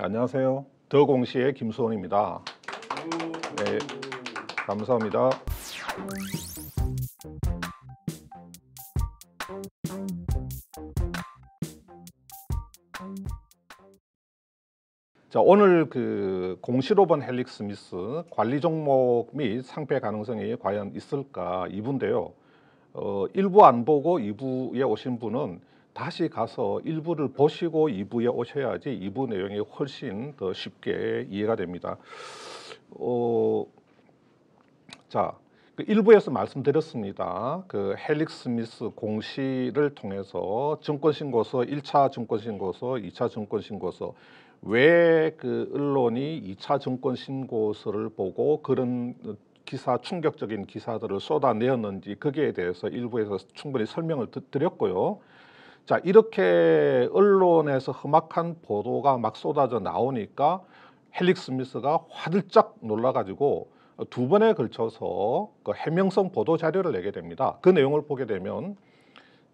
안녕하세요. 더공시의 김수원입니다. 네, 감사합니다. 자, 오늘 공시로 본 헬릭스미스 관리 종목 및 상패 가능성이 과연 있을까 2부인데요. 1부 안 보고 2부에 오신 분은 다시 가서 1부를 보시고 2부에 오셔야지 2부 내용이 훨씬 더 쉽게 이해가 됩니다. 자, 1부에서 말씀드렸습니다. 헬릭스미스 공시를 통해서 증권신고서 1차 증권신고서 2차 증권신고서 왜 언론이 2차 증권신고서를 보고 그런 충격적인 기사들을 쏟아내었는지 거기에 대해서 일부에서 충분히 설명을 드렸고요. 자, 이렇게 언론에서 험악한 보도가 막 쏟아져 나오니까 헬릭스미스가 화들짝 놀라가지고 두 번에 걸쳐서 해명성 보도 자료를 내게 됩니다. 그 내용을 보게 되면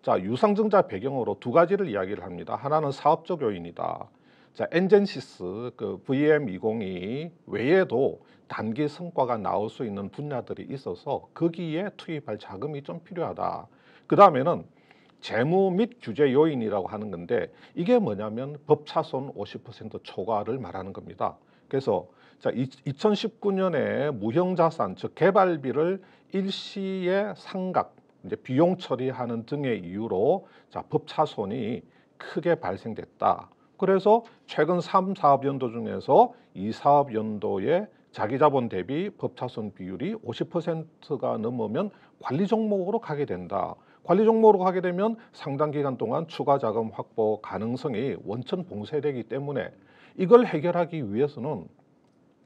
자, 유상증자 배경으로 두 가지를 이야기를 합니다. 하나는 사업적 요인이다. 자, 엔젠시스 VM202 외에도 단기 성과가 나올 수 있는 분야들이 있어서 거기에 투입할 자금이 좀 필요하다. 그 다음에는 재무 및 규제 요인이라고 하는 건데 이게 뭐냐면 법차손 50% 초과를 말하는 겁니다. 그래서 자, 2019년에 무형자산 즉 개발비를 일시에 상각 이제 비용 처리하는 등의 이유로 자, 법차손이 크게 발생됐다. 그래서 최근 3사업연도 중에서 2사업연도에 자기자본 대비 법차손 비율이 50%가 넘으면 관리 종목으로 가게 된다. 관리 종목으로 가게 되면 상당 기간 동안 추가 자금 확보 가능성이 원천 봉쇄되기 때문에 이걸 해결하기 위해서는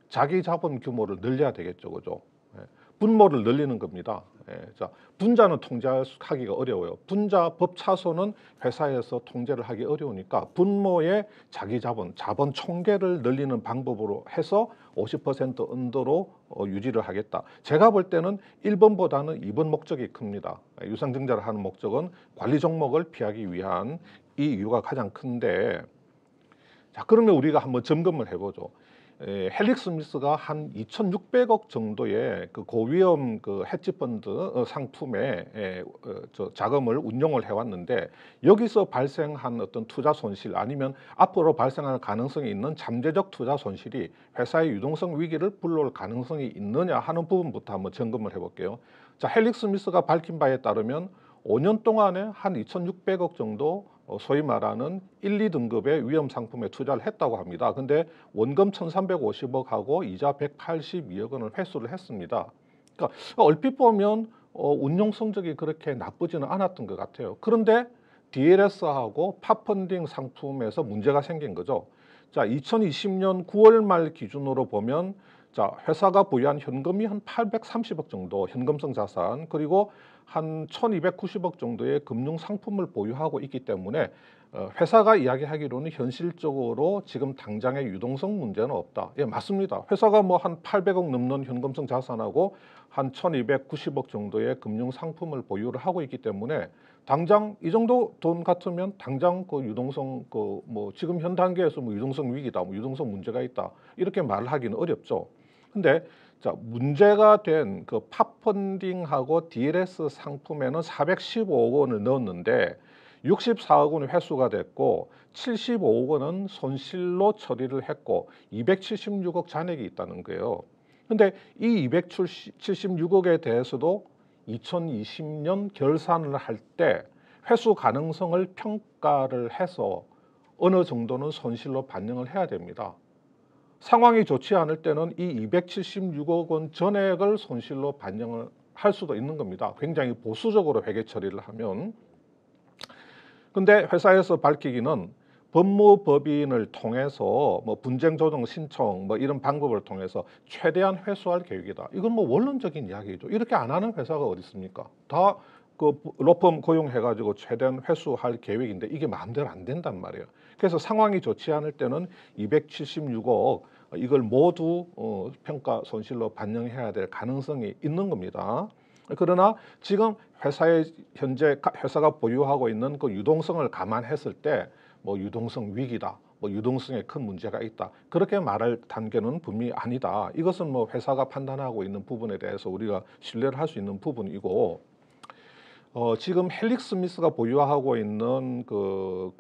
자기자본 규모를 늘려야 되겠죠, 그죠? 분모를 늘리는 겁니다. 자, 분자는 통제하기가 어려워요. 분자 법차손은 회사에서 통제를 하기 어려우니까 분모의 자기자본, 자본 총계를 늘리는 방법으로 해서 50% 언더로 유지를 하겠다. 제가 볼 때는 1번보다는 2번 목적이 큽니다. 유상증자를 하는 목적은 관리 종목을 피하기 위한 이 이유가 가장 큰데 자, 그러면 우리가 한번 점검을 해보죠. 헬릭스미스가 한 2,600억 정도의 고위험 헤지펀드 상품에 자금을 운용을 해왔는데 여기서 발생한 어떤 투자 손실 아니면 앞으로 발생할 가능성이 있는 잠재적 투자 손실이 회사의 유동성 위기를 불러올 가능성이 있느냐 하는 부분부터 한번 점검을 해볼게요. 자, 헬릭스미스가 밝힌 바에 따르면 5년 동안에 한 2,600억 정도 소위 말하는 1, 2등급의 위험 상품에 투자를 했다고 합니다. 근데 원금 1,350억하고 이자 182억 원을 회수를 했습니다. 그러니까 얼핏 보면 운용 성적이 그렇게 나쁘지는 않았던 것 같아요. 그런데 DLS하고 팟펀딩 상품에서 문제가 생긴 거죠. 자, 2020년 9월 말 기준으로 보면 자, 회사가 보유한 현금이 한 830억 정도 현금성 자산 그리고 한 1,290억 정도의 금융상품을 보유하고 있기 때문에 회사가 이야기하기로는 현실적으로 지금 당장의 유동성 문제는 없다. 예, 맞습니다. 회사가 뭐 한 800억 넘는 현금성 자산하고 한 1,290억 정도의 금융상품을 보유를 하고 있기 때문에 당장 이 정도 돈 같으면 당장 유동성 지금 현 단계에서 유동성 위기다, 유동성 문제가 있다 이렇게 말을 하기는 어렵죠. 근데 자, 문제가 된 팟펀딩하고 DLS 상품에는 415억 원을 넣었는데 64억 원이 회수가 됐고 75억 원은 손실로 처리를 했고 276억 잔액이 있다는 거예요. 근데 이 276억에 대해서도 2020년 결산을 할 때 회수 가능성을 평가를 해서 어느 정도는 손실로 반영을 해야 됩니다. 상황이 좋지 않을 때는 이 276억 원 전액을 손실로 반영을 할 수도 있는 겁니다. 굉장히 보수적으로 회계 처리를 하면. 근데 회사에서 밝히기는 법무법인을 통해서 분쟁조정 신청 이런 방법을 통해서 최대한 회수할 계획이다. 이건 원론적인 이야기죠. 이렇게 안 하는 회사가 어디 있습니까? 다 로펌 고용해가지고 최대한 회수할 계획인데 이게 마음대로 안 된단 말이에요. 그래서 상황이 좋지 않을 때는 276억 이걸 모두 평가 손실로 반영해야 될 가능성이 있는 겁니다. 그러나 지금 회사의 현재 회사가 보유하고 있는 유동성을 감안했을 때 유동성 위기다 뭐 유동성에 큰 문제가 있다, 그렇게 말할 단계는 분명히 아니다. 이것은 뭐 회사가 판단하고 있는 부분에 대해서 우리가 신뢰를 할 수 있는 부분이고, 지금 헬릭스미스가 보유하고 있는 그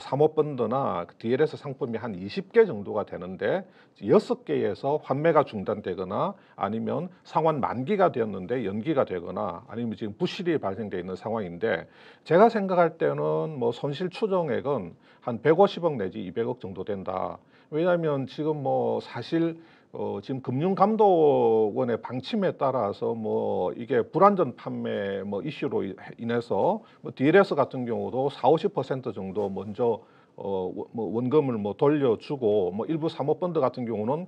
사모펀드나 DLS 상품이 한 20개 정도가 되는데 6개에서 환매가 중단되거나 아니면 상환 만기가 되었는데 연기가 되거나 아니면 지금 부실이 발생되어 있는 상황인데, 제가 생각할 때는 뭐 손실 추정액은 한 150억 내지 200억 정도 된다. 왜냐하면 지금 뭐 사실 지금 금융감독원의 방침에 따라서 뭐 이게 불안전 판매 뭐 이슈로 인해서 뭐 DLS 같은 경우도 40~50% 정도 먼저 뭐 원금을 뭐 돌려주고, 뭐 일부 사모펀드 같은 경우는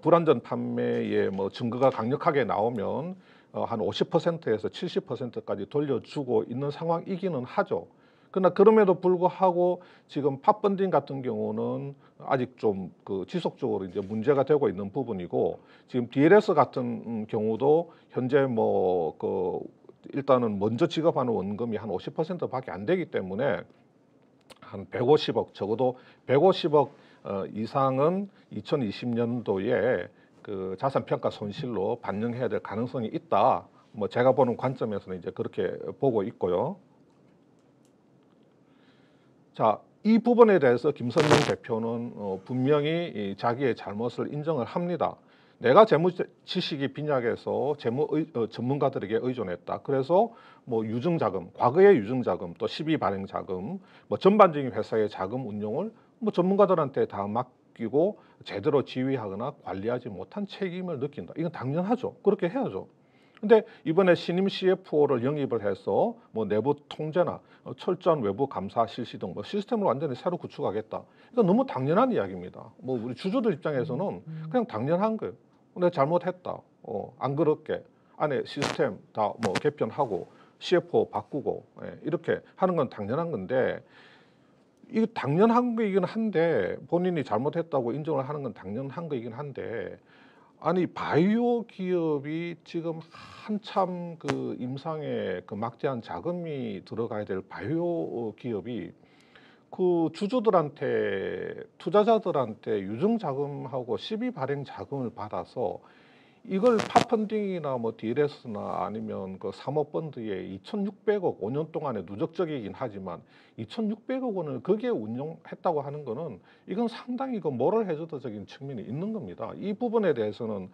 불안전 판매의 뭐 증거가 강력하게 나오면 한 50%에서 70%까지 돌려주고 있는 상황이기는 하죠. 그러나 그럼에도 불구하고 지금 팟펀딩 같은 경우는 아직 좀 그 지속적으로 이제 문제가 되고 있는 부분이고, 지금 DLS 같은 경우도 현재 뭐 그 일단은 먼저 지급하는 원금이 한 50%밖에 안 되기 때문에 한 150억, 적어도 150억 이상은 2020년도에 그 자산 평가 손실로 반영해야 될 가능성이 있다. 뭐 제가 보는 관점에서는 이제 그렇게 보고 있고요. 자, 이 부분에 대해서 김선영 대표는 분명히 자기의 잘못을 인정을 합니다. 내가 재무 지식이 빈약해서 전문가들에게 의존했다. 그래서 뭐 유증자금, 과거의 유증자금, 또 시비 발행 자금, 뭐 전반적인 회사의 자금 운용을 뭐 전문가들한테 다 맡기고 제대로 지휘하거나 관리하지 못한 책임을 느낀다. 이건 당연하죠. 그렇게 해야죠. 근데 이번에 신임 CFO를 영입을 해서 뭐 내부 통제나 철저한 외부 감사 실시 등 뭐 시스템을 완전히 새로 구축하겠다. 이거 너무 당연한 이야기입니다. 뭐 우리 주주들 입장에서는 그냥 당연한 거예요. 내가 잘못했다. 안 그럴게. 안에 시스템 다 뭐 개편하고 CFO 바꾸고, 예, 이렇게 하는 건 당연한 건데, 이거 당연한 거이긴 한데, 본인이 잘못했다고 인정을 하는 건 당연한 거이긴 한데, 아니 바이오 기업이 지금 한참 그 임상에 그 막대한 자금이 들어가야 될 바이오 기업이 그 주주들한테, 투자자들한테 유증 자금하고 시비 발행 자금을 받아서 이걸 팟펀딩이나 뭐 DLS나 아니면 그 사모펀드에 2,600억, 5년 동안의 누적적이긴 하지만 2,600억 원을 거기에 운용했다고 하는 거는, 이건 상당히 그 모럴 해저드적인 측면이 있는 겁니다. 이 부분에 대해서는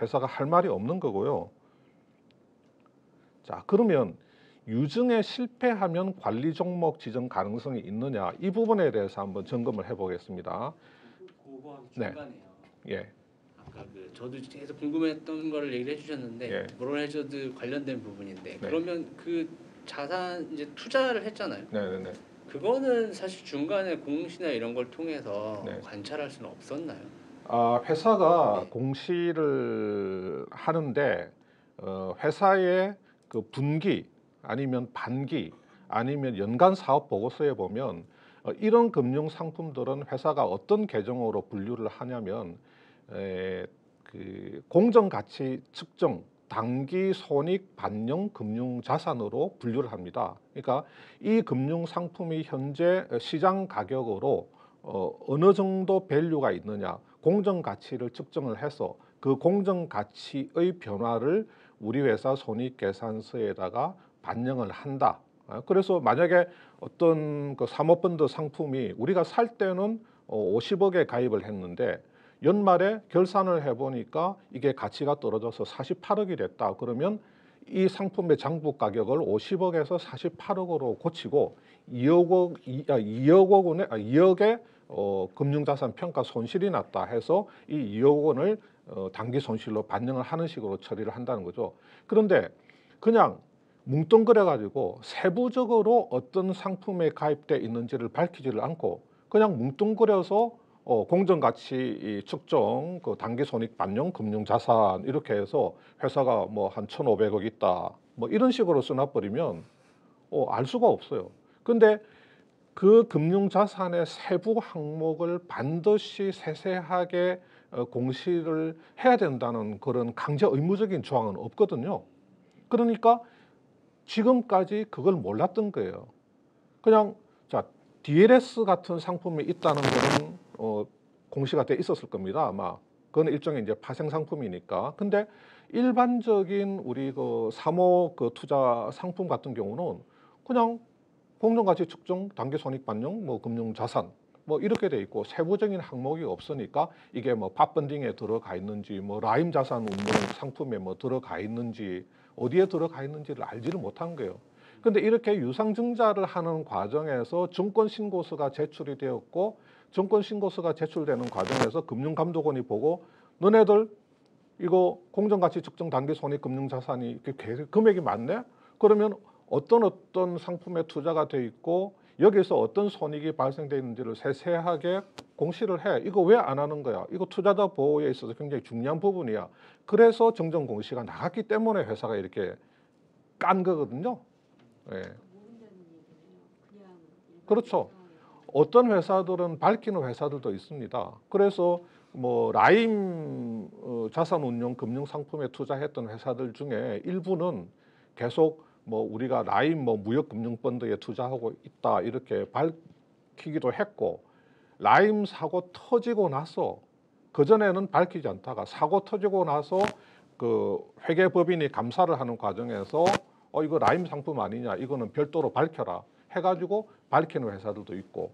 회사가 할 말이 없는 거고요. 자, 그러면 유증에 실패하면 관리 종목 지정 가능성이 있느냐, 이 부분에 대해서 한번 점검을 해보겠습니다. 네. 예. 저도 계속 궁금했던 거를 얘기를 해주셨는데, 예, 모럴해저드 관련된 부분인데, 네, 그러면 그 자산 이제 투자를 했잖아요. 네네네. 그거는 사실 중간에 공시나 이런 걸 통해서, 네, 관찰할 수는 없었나요? 아, 회사가, 네, 공시를 하는데 회사의 그 분기 아니면 반기 아니면 연간 사업 보고서에 보면 이런 금융 상품들은 회사가 어떤 계정으로 분류를 하냐면, 그 공정가치 측정, 당기 손익 반영 금융자산으로 분류를 합니다. 그러니까 이 금융상품이 현재 시장 가격으로 어느 정도 밸류가 있느냐, 공정가치를 측정을 해서 그 공정가치의 변화를 우리 회사 손익계산서에다가 반영을 한다. 그래서 만약에 어떤 그 사모펀드 상품이 우리가 살 때는 50억에 가입을 했는데 연말에 결산을 해보니까 이게 가치가 떨어져서 48억이 됐다. 그러면 이 상품의 장부 가격을 50억에서 48억으로 고치고 2억의 금융자산 평가 손실이 났다 해서 이 2억 원을 단기 손실로 반영을 하는 식으로 처리를 한다는 거죠. 그런데 그냥 뭉뚱그려가지고 세부적으로 어떤 상품에 가입돼 있는지를 밝히지를 않고 그냥 뭉뚱그려서 공정가치 측정, 그 단기 손익 반영 금융자산 이렇게 해서 회사가 뭐 한 1,500억 있다, 뭐 이런 식으로 써놔버리면 알 수가 없어요. 근데 그 금융자산의 세부 항목을 반드시 세세하게 공시를 해야 된다는 그런 강제 의무적인 조항은 없거든요. 그러니까 지금까지 그걸 몰랐던 거예요. 그냥 자, DLS 같은 상품이 있다는 것은 공시가 돼 있었을 겁니다. 아마 그건 일종의 이제 파생 상품이니까. 근데 일반적인 우리 그 사모 그 투자 상품 같은 경우는 그냥 공정가치 측정, 단기 손익 반영, 뭐 금융 자산 뭐 이렇게 돼 있고 세부적인 항목이 없으니까 이게 뭐 팟펀딩에 들어가 있는지 뭐 라임 자산운용 상품에 뭐 들어가 있는지 어디에 들어가 있는지를 알지를 못한 거예요. 근데 이렇게 유상증자를 하는 과정에서 증권신고서가 제출이 되었고 증권신고서가 제출되는 과정에서 금융감독원이 보고 너네들 이거 공정가치 측정 단기 손익 금융자산이 금액이 많네? 그러면 어떤 상품에 투자가 돼 있고 여기서 어떤 손익이 발생되어 있는지를 세세하게 공시를 해. 이거 왜 안 하는 거야? 이거 투자자 보호에 있어서 굉장히 중요한 부분이야. 그래서 정정공시가 나갔기 때문에 회사가 이렇게 깐 거거든요. 예. 그렇죠. 어떤 회사들은 밝히는 회사들도 있습니다. 그래서 뭐 라임 자산운용 금융상품에 투자했던 회사들 중에 일부는 계속 뭐 우리가 라임 뭐 무역금융펀드에 투자하고 있다 이렇게 밝히기도 했고 라임 사고 터지고 나서 그전에는 밝히지 않다가 사고 터지고 나서 그 회계법인이 감사를 하는 과정에서 이거 라임 상품 아니냐 이거는 별도로 밝혀라 해가지고 밝히는 회사들도 있고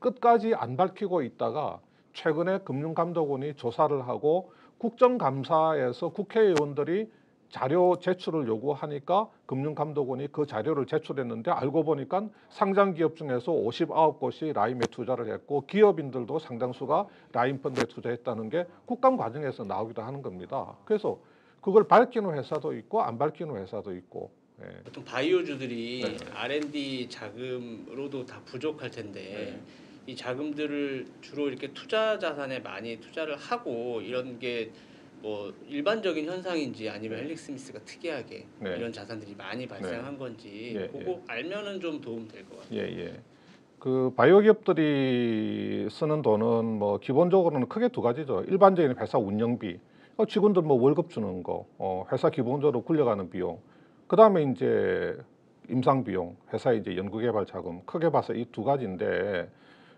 끝까지 안 밝히고 있다가 최근에 금융감독원이 조사를 하고 국정감사에서 국회의원들이 자료 제출을 요구하니까 금융감독원이 그 자료를 제출했는데 알고 보니까 상장기업 중에서 59곳이 라임에 투자를 했고 기업인들도 상당수가 라임펀드에 투자했다는 게 국감 과정에서 나오기도 하는 겁니다. 그래서 그걸 밝히는 회사도 있고 안 밝히는 회사도 있고. 예. 보통 바이오주들이 네네. R&D 자금으로도 다 부족할 텐데 네. 이 자금들을 주로 이렇게 투자 자산에 많이 투자를 하고 이런 게 뭐 일반적인 현상인지 아니면 헬릭스미스가 특이하게 네. 이런 자산들이 많이 발생한 네. 건지 예, 그거 예. 알면은 좀 도움 될 것 같아요. 예예. 그 바이오 기업들이 쓰는 돈은 뭐 기본적으로는 크게 두 가지죠. 일반적인 회사 운영비, 직원들 뭐 월급 주는 거, 회사 기본적으로 굴려가는 비용. 그 다음에 이제 임상 비용, 회사 이제 연구개발 자금. 크게 봐서 이 두 가지인데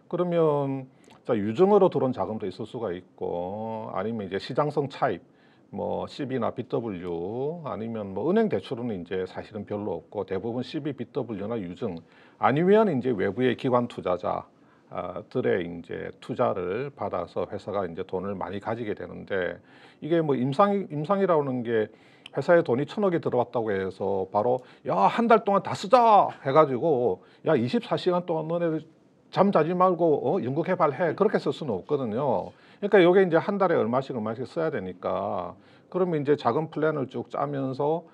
그러면. 자, 유증으로 들어온 자금도 있을 수가 있고 아니면 이제 시장성 차입 뭐 CB나 BW 아니면 뭐 은행 대출은 이제 사실은 별로 없고 대부분 CB, BW나 유증 아니면 이제 외부의 기관 투자자들의 이제 투자를 받아서 회사가 이제 돈을 많이 가지게 되는데 이게 뭐 임상이라는 게 회사에 돈이 1,000억이 들어왔다고 해서 바로 야, 한 달 동안 다 쓰자 해가지고 야 24시간 동안 너네 잠 자지 말고 연구 개발해 그렇게 쓸 수는 없거든요. 그러니까 이게 이제 한 달에 얼마씩 써야 되니까 그러면 이제 작은 플랜을 쭉 짜면서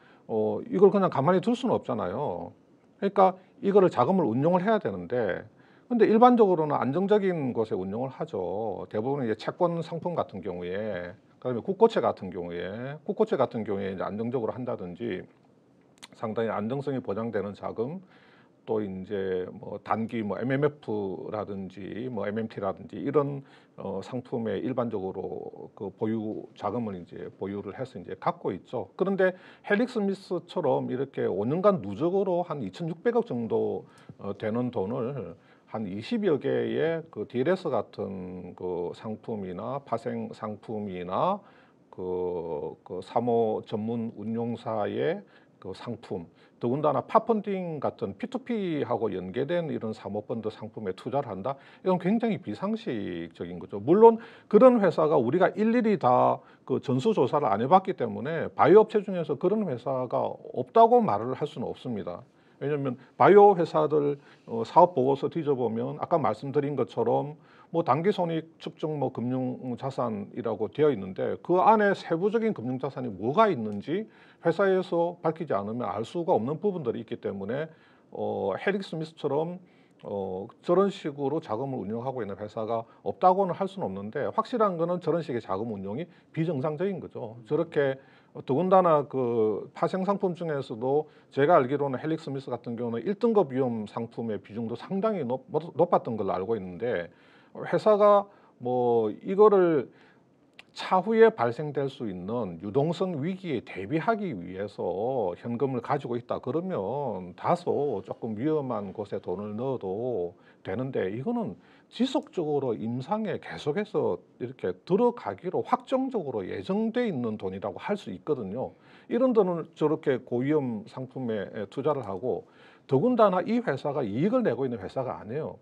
이걸 그냥 가만히 둘 수는 없잖아요. 그러니까 이거를 자금을 운용을 해야 되는데 근데 일반적으로는 안정적인 곳에 운용을 하죠. 대부분 이제 채권 상품 같은 경우에 그다음에 국고채 같은 경우에 이제 안정적으로 한다든지 상당히 안정성이 보장되는 자금. 또 이제 뭐 단기 뭐 MMF라든지 뭐 MMT라든지 이런 상품에 일반적으로 그 보유 자금을 이제 보유를 해서 이제 갖고 있죠. 그런데 헬릭스미스처럼 이렇게 5년간 누적으로 한 2,600억 정도 되는 돈을 한 20여 개의 그 DLS 같은 그 상품이나 파생 상품이나 그 사모 전문 운용사의 그 상품, 더군다나 팟펀딩 같은 P2P하고 연계된 이런 사모펀드 상품에 투자를 한다? 이건 굉장히 비상식적인 거죠. 물론 그런 회사가 우리가 일일이 다 그 전수조사를 안 해봤기 때문에 바이오 업체 중에서 그런 회사가 없다고 말을 할 수는 없습니다. 왜냐하면 바이오 회사들 사업 보고서 뒤져보면 아까 말씀드린 것처럼 뭐 단기 손익 측정 뭐 금융자산이라고 되어 있는데 그 안에 세부적인 금융자산이 뭐가 있는지 회사에서 밝히지 않으면 알 수가 없는 부분들이 있기 때문에 헬릭스미스처럼 저런 식으로 자금을 운용하고 있는 회사가 없다고는 할 수는 없는데 확실한 거는 저런 식의 자금 운용이 비정상적인 거죠. 저렇게 더군다나 그 파생 상품 중에서도 제가 알기로는 헬릭스미스 같은 경우는 1등급 위험 상품의 비중도 상당히 높았던 걸로 알고 있는데 회사가 뭐 이거를 차후에 발생될 수 있는 유동성 위기에 대비하기 위해서 현금을 가지고 있다 그러면 다소 조금 위험한 곳에 돈을 넣어도 되는데, 이거는 지속적으로 임상에 계속해서 이렇게 들어가기로 확정적으로 예정돼 있는 돈이라고 할 수 있거든요. 이런 돈을 저렇게 고위험 상품에 투자를 하고, 더군다나 이 회사가 이익을 내고 있는 회사가 아니에요.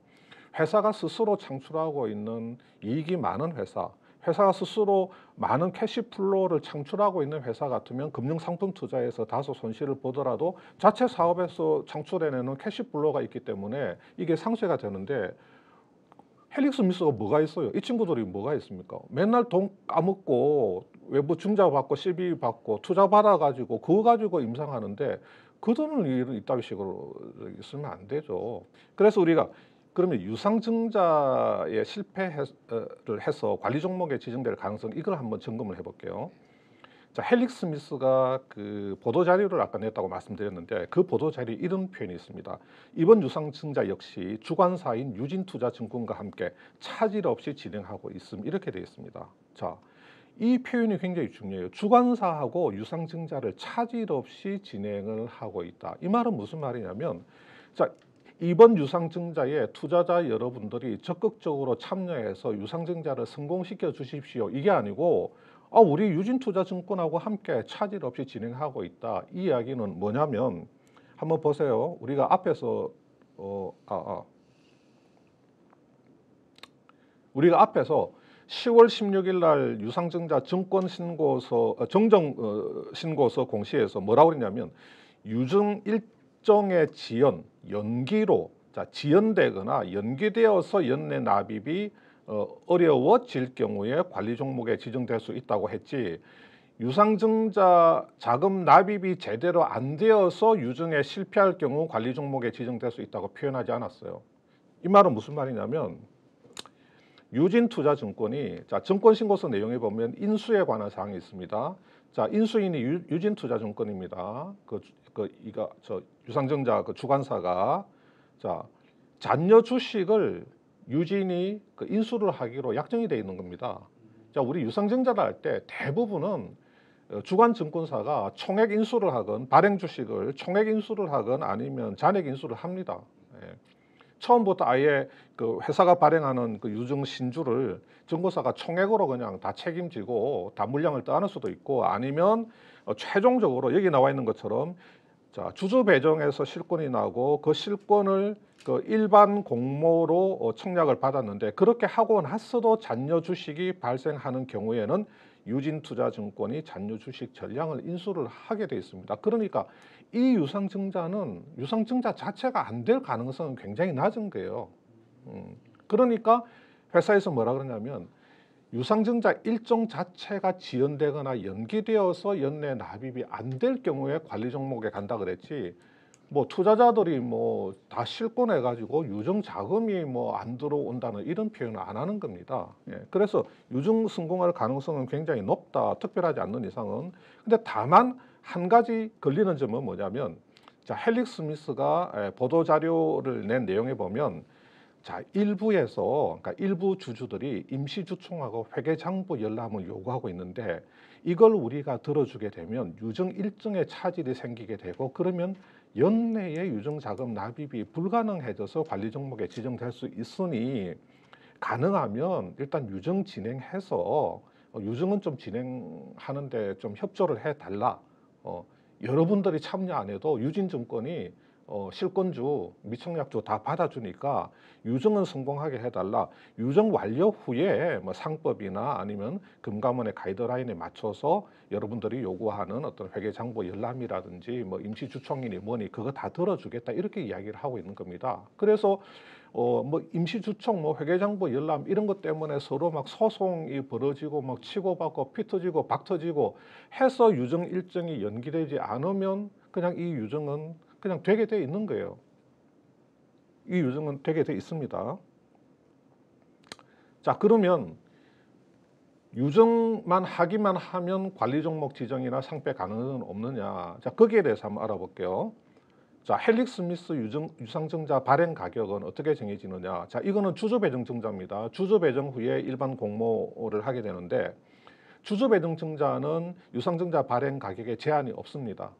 회사가 스스로 창출하고 있는 이익이 많은 회사, 회사가 스스로 많은 캐시플로우를 창출하고 있는 회사 같으면 금융상품 투자에서 다소 손실을 보더라도 자체 사업에서 창출해내는 캐시플로우가 있기 때문에 이게 상쇄가 되는데, 헬릭스미스가 뭐가 있어요? 이 친구들이 뭐가 있습니까? 맨날 돈 까먹고 외부 증자 받고 시비 받고 투자 받아가지고 그거 가지고 임상하는데, 그 돈을 이따위 식으로 쓰면 안 되죠. 그래서 우리가 그러면 유상증자에 실패를 해서 관리 종목에 지정될 가능성, 이걸 한번 점검을 해볼게요. 자, 헬릭스미스가 그 보도자료를 아까 냈다고 말씀드렸는데, 그 보도자료에 이런 표현이 있습니다. 이번 유상증자 역시 주관사인 유진투자증권과 함께 차질 없이 진행하고 있음, 이렇게 되어 있습니다. 자, 이 표현이 굉장히 중요해요. 주관사하고 유상증자를 차질 없이 진행을 하고 있다. 이 말은 무슨 말이냐면, 자, 이번 유상증자에 투자자 여러분들이 적극적으로 참여해서 유상증자를 성공시켜 주십시오, 이게 아니고 우리 유진투자증권하고 함께 차질 없이 진행하고 있다. 이 이야기는 뭐냐면, 한번 보세요. 우리가 앞에서 우리가 앞에서 10월 16일 날 유상증자 정정 신고서 공시에서 뭐라고 그랬냐면, 유증 일정의 지연, 연기로, 자, 지연되거나 연기되어서 연내 납입이 어려워질 경우에 관리 종목에 지정될 수 있다고 했지, 유상증자 자금 납입이 제대로 안 되어서 유증에 실패할 경우 관리 종목에 지정될 수 있다고 표현하지 않았어요. 이 말은 무슨 말이냐면, 유진투자증권이, 자, 증권신고서 내용에 보면 인수에 관한 사항이 있습니다. 자, 인수인이 유진투자증권입니다. 유상증자 그 주관사가, 자, 잔여 주식을 유진이 인수를 하기로 약정이 되어 있는 겁니다. 자, 우리 유상증자를 할 때 대부분은 주관 증권사가 총액 인수를 하건 발행 주식을 총액 인수를 하건 아니면 잔액 인수를 합니다. 예. 처음부터 아예 그 회사가 발행하는 그 유증 신주를 증권사가 총액으로 그냥 다 책임지고 다 물량을 떠안을 수도 있고, 아니면 최종적으로 여기 나와 있는 것처럼, 자, 주주 배정에서 실권이 나고 그 실권을 그 일반 공모로 청약을 받았는데, 그렇게 하고 났어도 잔여 주식이 발생하는 경우에는 유진투자증권이 잔여 주식 전량을 인수를 하게 되어 있습니다. 그러니까 이 유상증자는 유상증자 자체가 안 될 가능성은 굉장히 낮은 거예요. 그러니까 회사에서 뭐라 그러냐면, 유상증자 일정 자체가 지연되거나 연기되어서 연내 납입이 안 될 경우에 관리 종목에 간다 그랬지, 뭐 투자자들이 뭐 다 실권해 가지고 유증 자금이 뭐 안 들어온다는 이런 표현을 안 하는 겁니다. 예. 그래서 유증 성공할 가능성은 굉장히 높다, 특별하지 않는 이상은. 근데 다만 한 가지 걸리는 점은 뭐냐면, 자, 헬릭스미스가 보도 자료를 낸 내용에 보면, 자, 일부 주주들이 임시주총하고 회계장부 열람을 요구하고 있는데, 이걸 우리가 들어주게 되면 유증 일정의 차질이 생기게 되고, 그러면 연내에 유증자금 납입이 불가능해져서 관리 종목에 지정될 수 있으니, 가능하면 일단 유증 진행해서 유증은 좀 진행하는데 좀 협조를 해달라. 여러분들이 참여 안 해도 유진증권이 실권주, 미청약주 다 받아주니까 유증은 성공하게 해달라. 유증 완료 후에 뭐 상법이나 아니면 금감원의 가이드라인에 맞춰서 여러분들이 요구하는 어떤 회계장부 열람이라든지 뭐 임시주총이니 뭐니 그거 다 들어주겠다, 이렇게 이야기를 하고 있는 겁니다. 그래서 뭐 임시주총, 뭐 회계장부 열람 이런 것 때문에 서로 막 소송이 벌어지고 막 치고받고 피 터지고 박 터지고 해서 유증 일정이 연기되지 않으면 그냥 이 유증은 그냥 되게 돼 있는 거예요. 이 유증은 되게 돼 있습니다. 자, 그러면 유증만 하기만 하면 관리 종목 지정이나 상패 가능은 없느냐? 자, 거기에 대해서 한번 알아볼게요. 자, 헬릭스미스 유상증자 발행 가격은 어떻게 정해지느냐? 자, 이거는 주주 배정 증자입니다. 주주 배정 후에 일반 공모를 하게 되는데, 주주배당증자는 유상증자 발행 가격에 제한이 없습니다.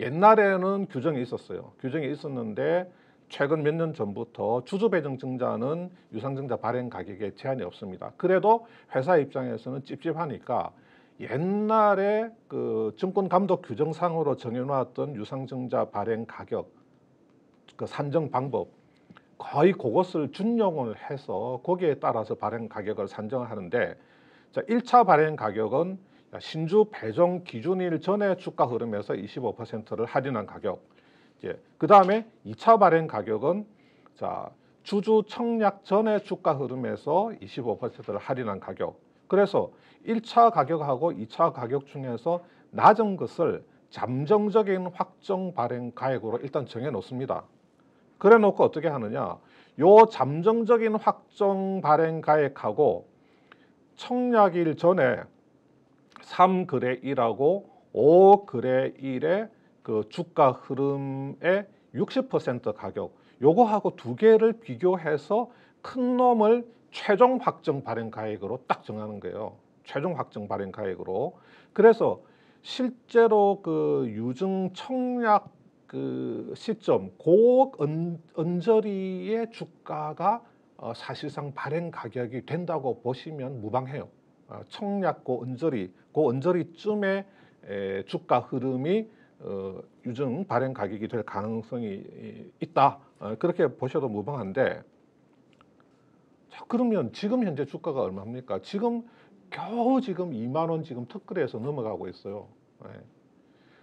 옛날에는 규정이 있었어요. 규정이 있었는데 최근 몇 년 전부터 주주배당증자는 유상증자 발행 가격에 제한이 없습니다. 그래도 회사 입장에서는 찝찝하니까 옛날에 그 증권감독 규정상으로 정해놓았던 유상증자 발행 가격 그 산정 방법 거의 그것을 준용을 해서 거기에 따라서 발행 가격을 산정하는데, 자, 1차 발행 가격은 신주 배정 기준일 전에 주가 흐름에서 25%를 할인한 가격. 그 다음에 2차 발행 가격은 자, 주주 청약 전에 주가 흐름에서 25%를 할인한 가격. 그래서 1차 가격하고 2차 가격 중에서 낮은 것을 잠정적인 확정 발행 가액으로 일단 정해놓습니다. 그래 놓고 어떻게 하느냐, 요 잠정적인 확정 발행 가액하고 청약일 전에 3거래 1하고 5거래 1의 그 주가 흐름의 60% 가격, 요거하고 두 개를 비교해서 큰 놈을 최종 확정 발행 가액으로 딱 정하는 거예요. 최종 확정 발행 가액으로. 그래서 실제로 그 유증 청약 그 시점, 그 언저리의 주가가 사실상 발행 가격이 된다고 보시면 무방해요. 청약 그 언저리쯤에 주가 흐름이 유증 발행 가격이 될 가능성이 있다. 그렇게 보셔도 무방한데, 자, 그러면 지금 현재 주가가 얼마입니까? 지금 겨우 지금 2만 원 지금 턱걸이에서 넘어가고 있어요.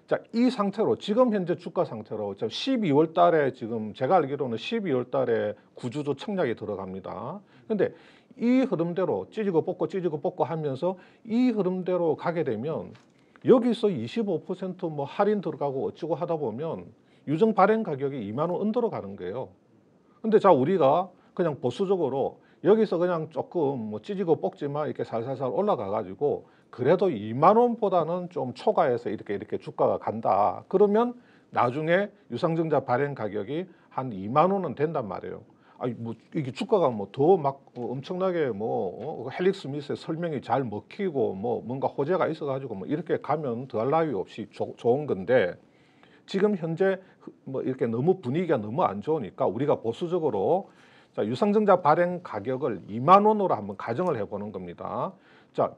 자, 이 상태로 지금 현재 주가 상태로 12월 달에 지금 제가 알기로는 12월 달에 구주주 청약이 들어갑니다. 근데 이 흐름대로 찌지고 뽑고 찌지고 뽑고 하면서 이 흐름대로 가게 되면 여기서 25% 뭐 할인 들어가고 어쩌고 하다 보면 유증 발행 가격이 2만 원 언더로 가는 거예요. 근데 자, 우리가 그냥 보수적으로 여기서 그냥 조금 뭐 찌지고 뽑지만 이렇게 살살살 올라가 가지고 그래도 2만 원보다는 좀 초과해서 이렇게 주가가 간다. 그러면 나중에 유상증자 발행 가격이 한 2만 원은 된단 말이에요. 아니 뭐 이게 주가가 뭐 더 막 엄청나게 뭐 헬릭스미스의 설명이 잘 먹히고 뭐 뭔가 호재가 있어가지고 뭐 이렇게 가면 더할 나위 없이 좋은 건데, 지금 현재 뭐 이렇게 너무 분위기가 너무 안 좋으니까 우리가 보수적으로 자, 유상증자 발행 가격을 2만 원으로 한번 가정을 해보는 겁니다. 자,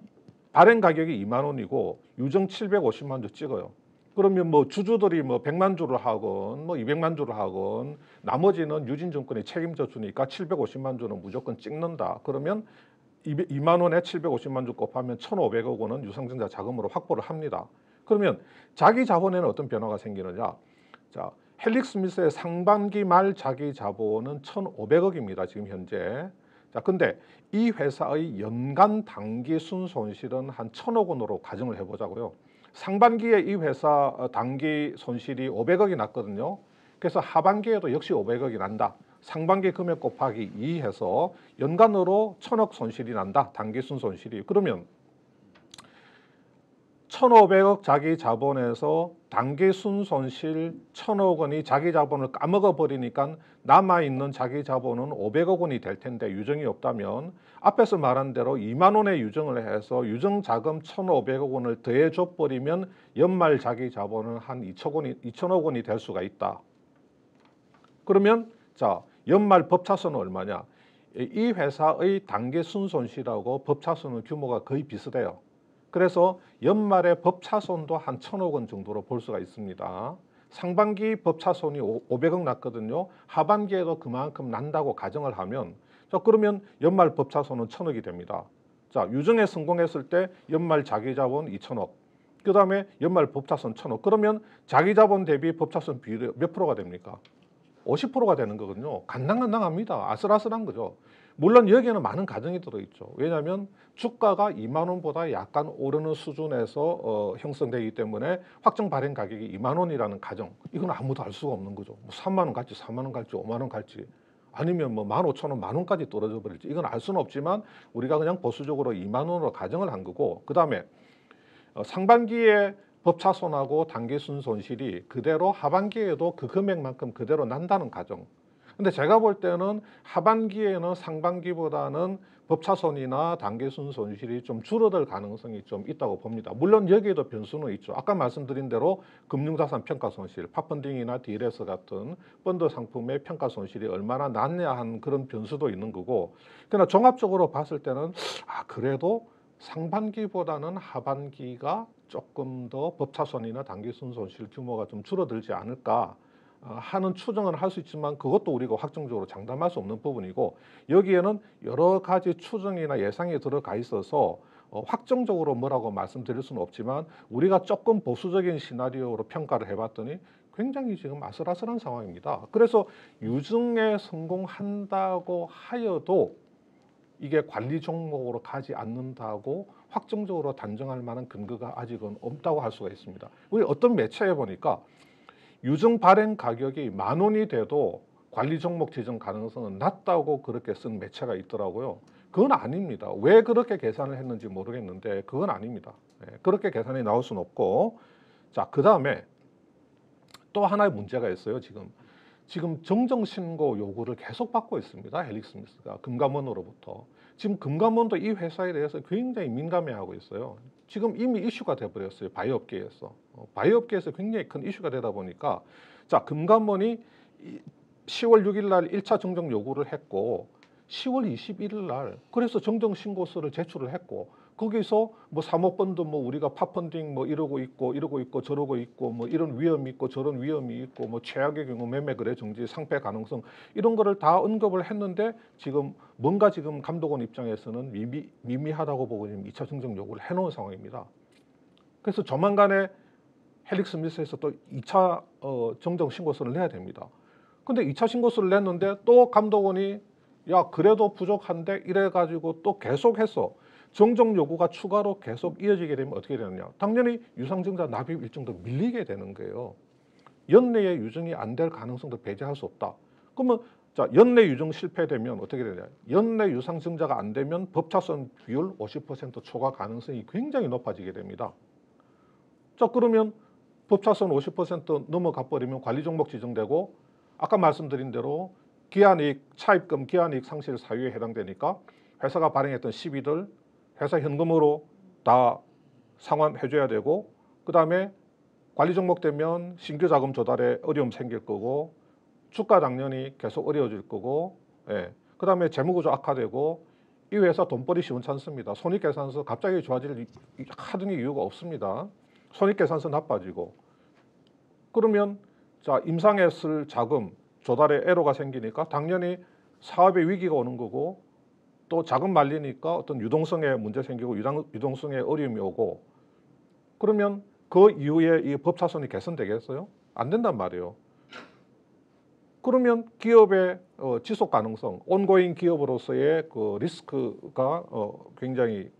발행 가격이 2만 원이고 유정 750만 주 찍어요. 그러면 뭐 주주들이 뭐 100만 주를 하건 뭐 200만 주를 하건 나머지는 유진증권이 책임져 주니까 750만 주는 무조건 찍는다. 그러면 2만 원에 750만 주 곱하면 1,500억 원은 유상증자 자금으로 확보를 합니다. 그러면 자기 자본에는 어떤 변화가 생기느냐? 자, 헬릭스미스의 상반기 말 자기 자본은 1,500억입니다. 지금 현재. 자, 근데 이 회사의 연간 당기 순손실은 한 1,000억 원으로 가정을 해보자고요. 상반기에 이 회사 당기 손실이 500억이 났거든요. 그래서 하반기에도 역시 500억이 난다. 상반기 금액 곱하기 2 해서 연간으로 1,000억 손실이 난다. 당기 순손실이. 그러면 1,500억 자기 자본에서 당기 순손실 1,000억 원이 자기 자본을 까먹어 버리니까 남아있는 자기 자본은 500억 원이 될 텐데, 유정이 없다면 앞에서 말한 대로 2만 원의 유정을 해서 유정 자금 1,500억 원을 더해줘 버리면 연말 자기 자본은 한 2,000억 원이 될 수가 있다. 그러면 자, 연말 법차손은 얼마냐? 이 회사의 당기 순손실하고 법차손은 규모가 거의 비슷해요. 그래서 연말에 법차손도 한 1,000억 원 정도로 볼 수가 있습니다. 상반기 법차손이 500억 났거든요. 하반기에도 그만큼 난다고 가정을 하면, 자, 그러면 연말 법차손은 1,000억이 됩니다. 자, 유증에 성공했을 때 연말 자기자본 2,000억, 그 다음에 연말 법차손 1,000억. 그러면 자기자본 대비 법차손 비율이 몇 프로가 됩니까? 50%가 되는 거거든요. 간당간당합니다. 아슬아슬한 거죠. 물론 여기에는 많은 가정이 들어있죠. 왜냐하면 주가가 2만 원보다 약간 오르는 수준에서 형성되기 때문에 확정 발행 가격이 2만 원이라는 가정, 이건 아무도 알 수가 없는 거죠. 뭐 3만 원 갈지 4만 원 갈지 5만 원 갈지 아니면 뭐 15,000원, 10,000원까지 떨어져 버릴지 이건 알 수는 없지만 우리가 그냥 보수적으로 2만 원으로 가정을 한 거고, 그 다음에 상반기에 법차손하고 당기순손실이 그대로 하반기에도 그 금액만큼 그대로 난다는 가정. 근데 제가 볼 때는 하반기에는 상반기보다는 법차손이나 단기순 손실이 좀 줄어들 가능성이 좀 있다고 봅니다. 물론 여기에도 변수는 있죠. 아까 말씀드린 대로 금융자산 평가 손실, 팟펀딩이나 DLS 같은 펀드 상품의 평가 손실이 얼마나 낮냐 한 그런 변수도 있는 거고, 그러나 종합적으로 봤을 때는 그래도 상반기보다는 하반기가 조금 더 법차손이나 단기순 손실 규모가 좀 줄어들지 않을까 하는 추정은 할 수 있지만, 그것도 우리가 확정적으로 장담할 수 없는 부분이고, 여기에는 여러 가지 추정이나 예상이 들어가 있어서 확정적으로 뭐라고 말씀드릴 수는 없지만, 우리가 조금 보수적인 시나리오로 평가를 해봤더니 굉장히 지금 아슬아슬한 상황입니다. 그래서 유증에 성공한다고 하여도 이게 관리 종목으로 가지 않는다고 확정적으로 단정할 만한 근거가 아직은 없다고 할 수가 있습니다. 우리 어떤 매체에 보니까 유증 발행 가격이 10,000원이 돼도 관리 종목 지정 가능성은 낮다고 그렇게 쓴 매체가 있더라고요. 그건 아닙니다. 왜 그렇게 계산을 했는지 모르겠는데 그건 아닙니다. 그렇게 계산이 나올 수는 없고, 자, 그 다음에 또 하나의 문제가 있어요. 지금 정정신고 요구를 계속 받고 있습니다. 헬릭스미스가 금감원으로부터. 지금 금감원도 이 회사에 대해서 굉장히 민감해하고 있어요. 지금 이미 이슈가 돼버렸어요. 바이오업계에서. 바이오업계에서 굉장히 큰 이슈가 되다 보니까, 자, 금감원이 10월 6일 날 1차 정정 요구를 했고, 10월 21일 날 그래서 정정신고서를 제출을 했고, 거기서 뭐 사모펀드 뭐 우리가 팟펀딩 뭐 이러고 있고 저러고 있고 뭐 이런 위험이 있고 저런 위험이 있고 뭐 최악의 경우 매매 거래 정지 상폐 가능성 이런 거를 다 언급을 했는데, 지금 뭔가 지금 감독원 입장에서는 미미하다고 보고 지금 2차 정정 요구를 해놓은 상황입니다. 그래서 조만간에 헬릭스미스에서 또 2차 정정 신고서를 내야 됩니다. 근데 2차 신고서를 냈는데 또 감독원이 야 그래도 부족한데 이래가지고 또 계속해서 정정 요구가 추가로 계속 이어지게 되면 어떻게 되느냐, 당연히 유상증자 납입 일정도 밀리게 되는 거예요. 연내에 유증이 안 될 가능성도 배제할 수 없다. 그러면 자, 연내 유증 실패되면 어떻게 되냐, 연내 유상증자가 안 되면 법차손 비율 50% 초과 가능성이 굉장히 높아지게 됩니다. 자, 그러면 법차손 50% 넘어가 버리면 관리 종목 지정되고, 아까 말씀드린 대로 기한이익 차입금 기한이익 상실 사유에 해당되니까 회사가 발행했던 시비들 회사 현금으로 다 상환해줘야 되고, 그 다음에 관리 종목 되면 신규 자금 조달에 어려움 생길 거고, 주가 당연히 계속 어려워질 거고, 예. 그 다음에 재무구조 악화되고, 이 회사 돈벌이 시원치 않습니다. 손익계산서 갑자기 좋아질 하등의 이유가 없습니다. 손익계산서 나빠지고, 그러면 자 임상에 쓸 자금 조달에 애로가 생기니까 당연히 사업의 위기가 오는 거고, 또 자금 말리니까 어떤 유동성에 문제 생기고 유동성에 어려움이 오고, 그러면 그 이후에 이 법차손이 개선되겠어요? 안 된단 말이에요. 그러면 기업의 지속 가능성, 온고잉 기업으로서의 그 리스크가 굉장히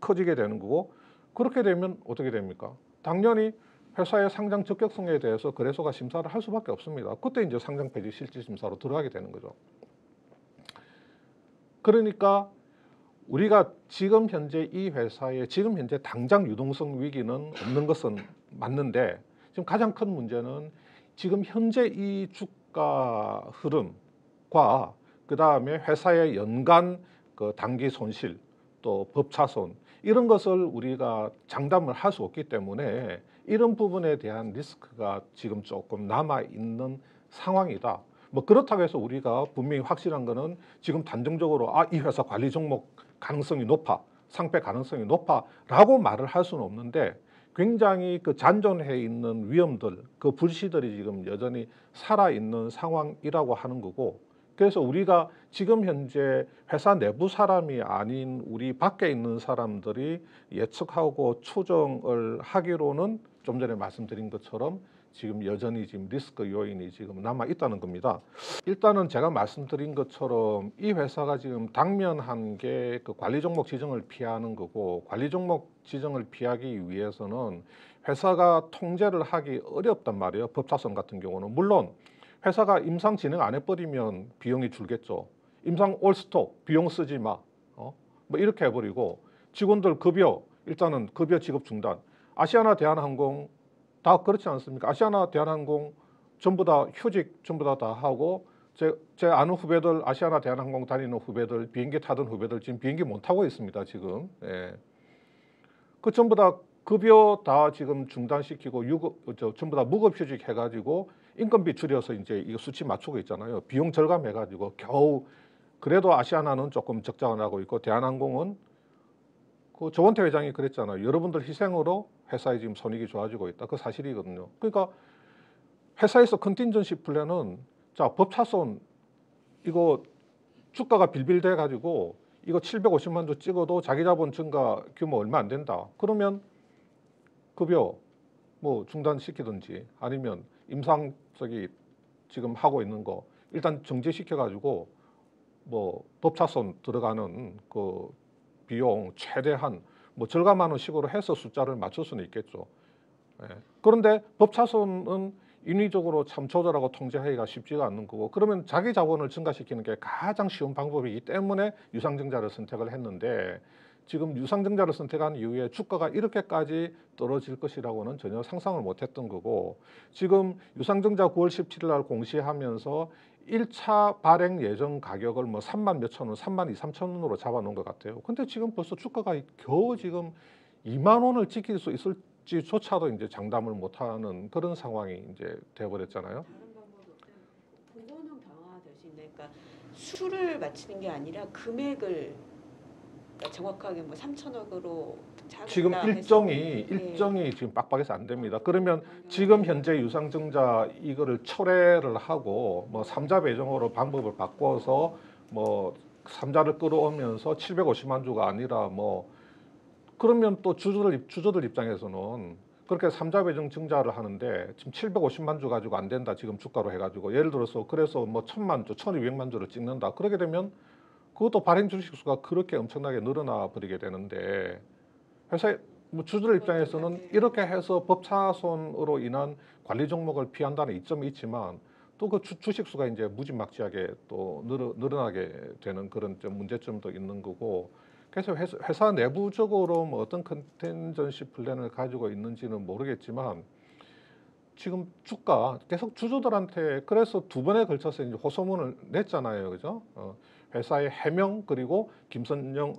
커지게 되는 거고, 그렇게 되면 어떻게 됩니까? 당연히 회사의 상장 적격성에 대해서 거래소가 심사를 할 수밖에 없습니다. 그때 이제 상장 폐지 실질 심사로 들어가게 되는 거죠. 그러니까 우리가 지금 현재 이 회사에 지금 현재 당장 유동성 위기는 없는 것은 맞는데, 지금 가장 큰 문제는 지금 현재 이 주가 흐름과 그 다음에 회사의 연간 그 단기 손실 또 법차손 이런 것을 우리가 장담을 할 수 없기 때문에 이런 부분에 대한 리스크가 지금 조금 남아있는 상황이다. 뭐 그렇다고 해서 우리가 분명히 확실한 거는 지금 단정적으로 이 회사 관리 종목 가능성이 높아, 상폐 가능성이 높아 라고 말을 할 수는 없는데, 굉장히 그 잔존해 있는 위험들, 그 불씨들이 지금 여전히 살아있는 상황이라고 하는 거고, 그래서 우리가 지금 현재 회사 내부 사람이 아닌 우리 밖에 있는 사람들이 예측하고 추정을 하기로는 좀 전에 말씀드린 것처럼 지금 여전히 지금 리스크 요인이 지금 남아 있다는 겁니다. 일단은 제가 말씀드린 것처럼 이 회사가 지금 당면한 게 그 관리 종목 지정을 피하는 거고, 관리 종목 지정을 피하기 위해서는 회사가 통제를 하기 어렵단 말이에요. 법차손 같은 경우는 물론 회사가 임상 진행 안 해버리면 비용이 줄겠죠. 임상 올스톱 비용 쓰지 마, 뭐 이렇게 해버리고, 직원들 급여 일단은 급여 지급 중단. 아시아나 대한항공 다 그렇지 않습니까? 아시아나 대한항공 전부 다 휴직 전부 다 하고 제 아는 후배들, 아시아나 대한항공 다니는 후배들, 비행기 타던 후배들 지금 비행기 못 타고 있습니다. 지금. 예. 그 전부 다 급여 다 지금 중단시키고 전부 다 무급휴직 해가지고 인건비 줄여서 이제 이거 수치 맞추고 있잖아요. 비용 절감해가지고 겨우 그래도 아시아나는 조금 적자가 나고 있고 대한항공은 그 조원태 회장이 그랬잖아요. 여러분들 희생으로 회사에 지금 손익이 좋아지고 있다. 그 사실이거든요. 그러니까 회사에서 컨틴전시 플랜은 자, 법차손 이거 주가가 빌빌돼 가지고 이거 750만 주 찍어도 자기 자본 증가 규모 얼마 안 된다. 그러면 급여 뭐 중단시키든지 아니면 임상 저기 지금 하고 있는 거 일단 정지시켜 가지고 뭐 법차손 들어가는 그 비용 최대한 뭐 절감하는 식으로 해서 숫자를 맞출 수는 있겠죠. 예. 그런데 법차손은 인위적으로 참 조절하고 통제하기가 쉽지가 않는 거고 그러면 자기 자본을 증가시키는 게 가장 쉬운 방법이기 때문에 유상증자를 선택을 했는데 지금 유상증자를 선택한 이후에 주가가 이렇게까지 떨어질 것이라고는 전혀 상상을 못했던 거고 지금 유상증자 9월 17일 날 공시하면서 1차 발행 예정 가격을 뭐 3만 몇천 원, 3만 2, 3천 원으로 잡아놓은 것 같아요. 근데 지금 벌써 주가가 겨우 지금 2만 원을 지킬 수 있을 조차도 이제 장담을 못하는 그런 상황이 이제 되어버렸잖아요. 다른 방법은 공고는 강화될 수 있나요? 그러니까 수를 맞추는 게 아니라 금액을 그러니까 정확하게 뭐 3천억으로 지금 일정이 지금 빡빡해서 안 됩니다. 그러면 지금 현재 유상증자 이거를 철회를 하고 뭐 3자 배정으로 방법을 바꿔서 뭐 3자를 끌어오면서 750만 주가 아니라 뭐 그러면 또 주주들 입장에서는 그렇게 3자 배정 증자를 하는데 지금 750만 주 가지고 안 된다. 지금 주가로 해가지고 예를 들어서 그래서 뭐 1000만 주, 1200만 주를 찍는다. 그렇게 되면 그것도 발행 주식수가 그렇게 엄청나게 늘어나 버리게 되는데 회사의 뭐 주주들 입장에서는 이렇게 해서 법차손으로 인한 관리 종목을 피한다는 이점이 있지만 또 그 주식수가 이제 무지막지하게 또 늘어나게 되는 그런 좀 문제점도 있는 거고 그래서 회사 내부적으로 뭐 어떤 컨텐전시 플랜을 가지고 있는지는 모르겠지만 지금 주가 계속 주주들한테 그래서 두 번에 걸쳐서 이제 호소문을 냈잖아요, 그죠? 회사의 해명 그리고 김선영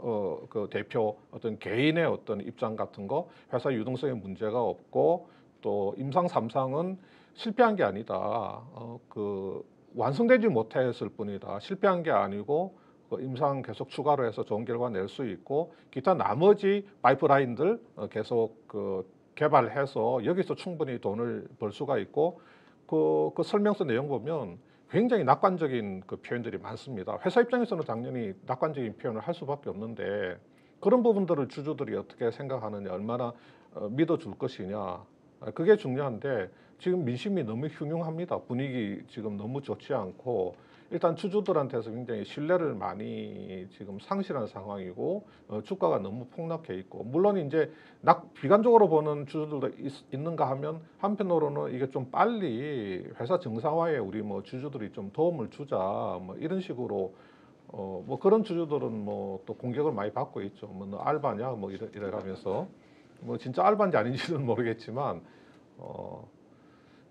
그 대표 어떤 개인의 어떤 입장 같은 거 회사 유동성에 문제가 없고 또 임상 3상은 실패한 게 아니다, 그 완성되지 못했을 뿐이다, 실패한 게 아니고. 그 임상 계속 추가로 해서 좋은 결과 낼 수 있고 기타 나머지 파이프라인들 계속 그 개발해서 여기서 충분히 돈을 벌 수가 있고 그 설명서 내용 보면 굉장히 낙관적인 그 표현들이 많습니다. 회사 입장에서는 당연히 낙관적인 표현을 할 수밖에 없는데 그런 부분들을 주주들이 어떻게 생각하느냐 얼마나 믿어줄 것이냐 그게 중요한데 지금 민심이 너무 흉흉합니다. 분위기 지금 너무 좋지 않고 일단 주주들한테서 굉장히 신뢰를 많이 지금 상실한 상황이고 주가가 너무 폭락해 있고 물론 이제 비관적으로 보는 주주들도 있는가 하면 한편으로는 이게 좀 빨리 회사 정상화에 우리 뭐 주주들이 좀 도움을 주자 뭐 이런 식으로 뭐 그런 주주들은 뭐 또 공격을 많이 받고 있죠. 뭐 너 알바냐 뭐 이래가면서 뭐 진짜 알바인지 아닌지는 모르겠지만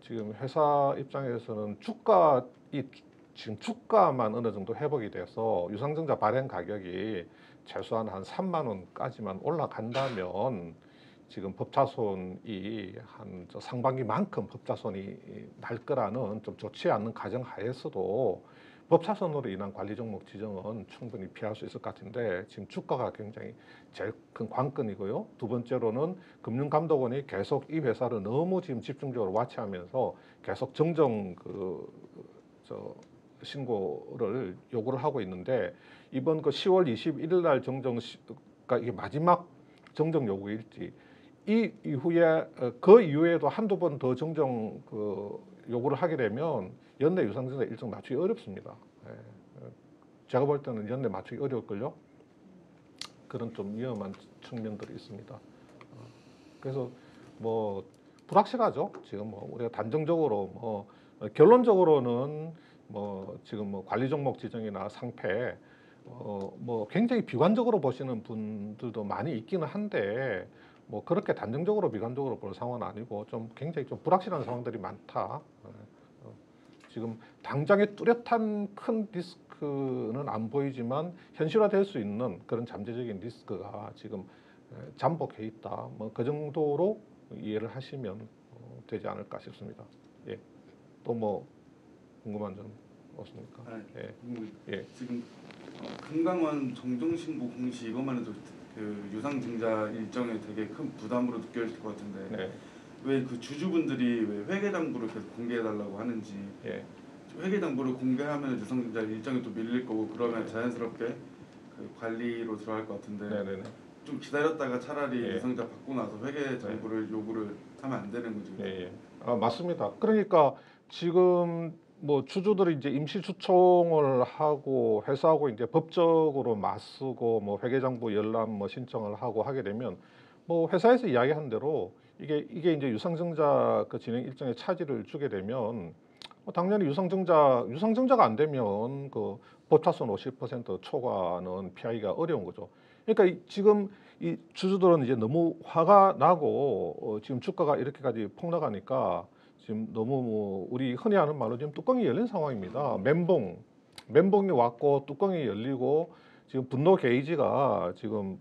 지금 회사 입장에서는 지금 주가만 어느 정도 회복이 돼서 유상증자 발행 가격이 최소한 한 3만 원까지만 올라간다면 지금 법차손이 한 상반기만큼 법차손이 날 거라는 좀 좋지 않은 가정 하에서도 법차손으로 인한 관리 종목 지정은 충분히 피할 수 있을 것 같은데 지금 주가가 굉장히 제일 큰 관건이고요. 두 번째로는 금융감독원이 계속 이 회사를 너무 지금 집중적으로 와치하면서 계속 정정 신고를 요구를 하고 있는데 이번 그 10월 21일 날 정정 그러니까 이게 마지막 정정 요구일지 이 이후에 그 이후에도 한두 번 더 정정 그 요구를 하게 되면 연내 유상증자 일정 맞추기 어렵습니다. 예. 제가 볼 때는 연내 맞추기 어려울걸요. 그런 좀 위험한 측면들이 있습니다. 그래서 뭐 불확실하죠. 지금 뭐 우리가 단정적으로 뭐 결론적으로는 뭐 지금 뭐 관리 종목 지정이나 상패 뭐 굉장히 비관적으로 보시는 분들도 많이 있기는 한데 뭐 그렇게 단정적으로 비관적으로 볼 상황은 아니고 좀 굉장히 좀 불확실한 상황들이 많다. 지금 당장의 뚜렷한 큰 리스크는 안 보이지만 현실화될 수 있는 그런 잠재적인 리스크가 지금 잠복해 있다. 뭐 그 정도로 이해를 하시면 되지 않을까 싶습니다. 예. 또 뭐 궁금한 점 없습니까? 아, 예. 예. 지금 금강원 정정신고 공시 이것만 해도 그 유상증자 일정에 되게 큰 부담으로 느껴질 것 같은데 네. 왜 그 주주분들이 왜 회계당부를 계속 공개해달라고 하는지 예. 회계당부를 공개하면 유상증자 일정이 또 밀릴 거고 그러면 네. 자연스럽게 그 관리로 들어갈 것 같은데 네. 좀 기다렸다가 차라리 예. 유상증자 받고 나서 회계장부를 네. 요구를 하면 안 되는 거죠. 예. 아 맞습니다. 그러니까 지금 뭐 주주들이 이제 임시 추총을 하고 회사하고 이제 법적으로 맞서고 뭐 회계장부 열람 뭐 신청을 하고 하게 되면 뭐 회사에서 이야기한 대로 이게 이제 유상증자 그 진행 일정에 차질을 주게 되면 당연히 유상증자가 안 되면 그 보타손 50% 초과는 피하기가 어려운 거죠. 그러니까 지금 이 주주들은 이제 너무 화가 나고 지금 주가가 이렇게까지 폭락하니까 지금 너무 뭐 우리 흔히 하는 말로 지금 뚜껑이 열린 상황입니다. 멘봉이 왔고 뚜껑이 열리고 지금 분노 게이지가 지금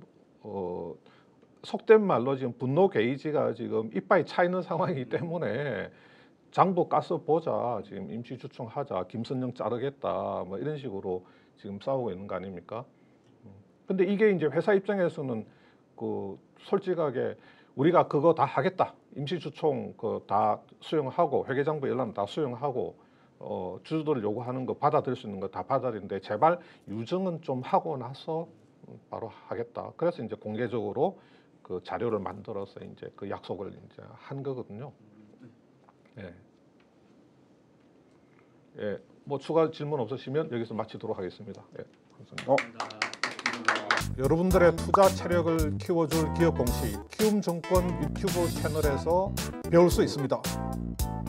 속된 말로 지금 분노 게이지가 지금 이빨이 차 있는 상황이기 때문에 장부 가서 보자, 지금 임시 추총하자, 김선영 자르겠다, 뭐 이런 식으로 지금 싸우고 있는 거 아닙니까? 근데 이게 이제 회사 입장에서는 그 솔직하게 우리가 그거 다 하겠다. 임시추총 그 다 수용하고 회계장부 열람 다 수용하고 주주들 요구하는 거 받아들일 수 있는 거 다 받아들이는데 제발 유증은 좀 하고 나서 바로 하겠다. 그래서 이제 공개적으로 그 자료를 만들어서 이제 그 약속을 이제 한 거거든요. 예. 예. 뭐 추가 질문 없으시면 여기서 마치도록 하겠습니다. 예. 감사합니다. 여러분들의 투자 체력을 키워줄 기업 공식 키움증권 유튜브 채널에서 배울 수 있습니다.